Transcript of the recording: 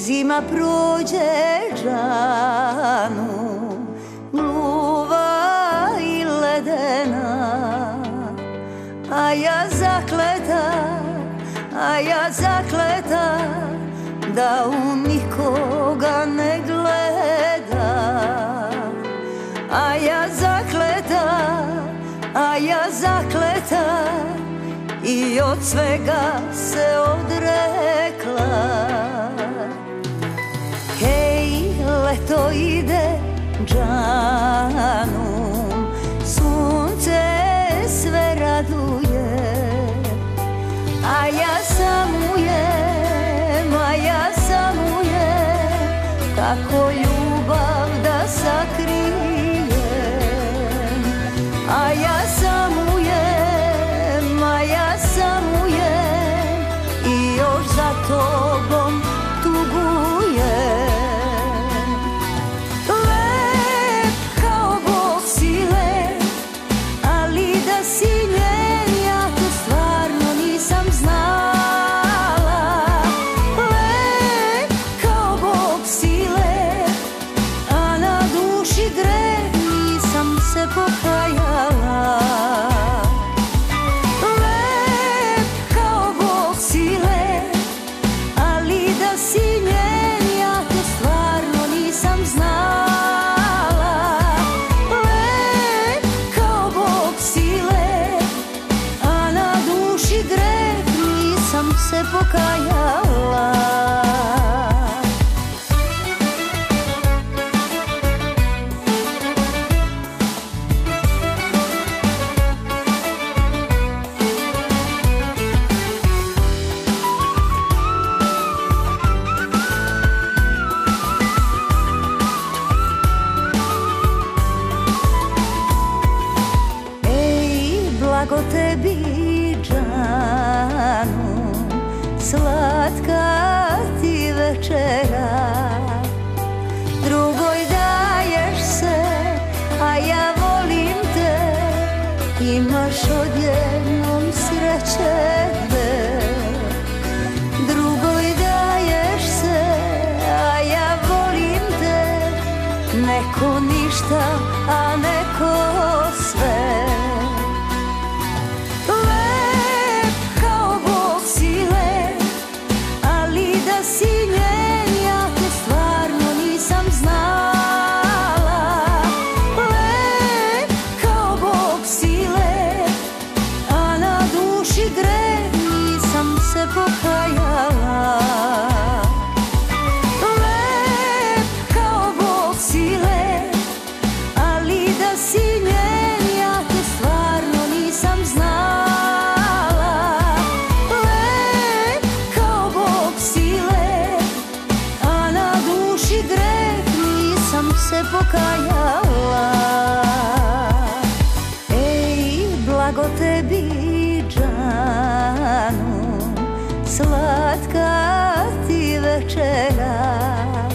zima prođežanu, gluva i ledena, a ja zakleta da u nikoga ne gledam, a ja zakleta i od svega se odrekla. Hej, leto ide džanom, sunce sve raduje, a ja samujem, kako ljubav da sakrijem, a ja samujem i još za tobom tugujem. Lep kao Bog si lep, ali da si njen ja to stvarno nisam znala. Lep kao Bog si lep, a na duši greh nisam se pokajala. Se pokajala. Ej, blago tebi džanu, slatka ti večera, drugoj daješ se, a ja volim te, imaš odjednom sreće te. Drugoj daješ se, a ja volim te, neko ništa, a neko sve. Se pokajala. Ej, blago tebi džanu, slatka ti večera.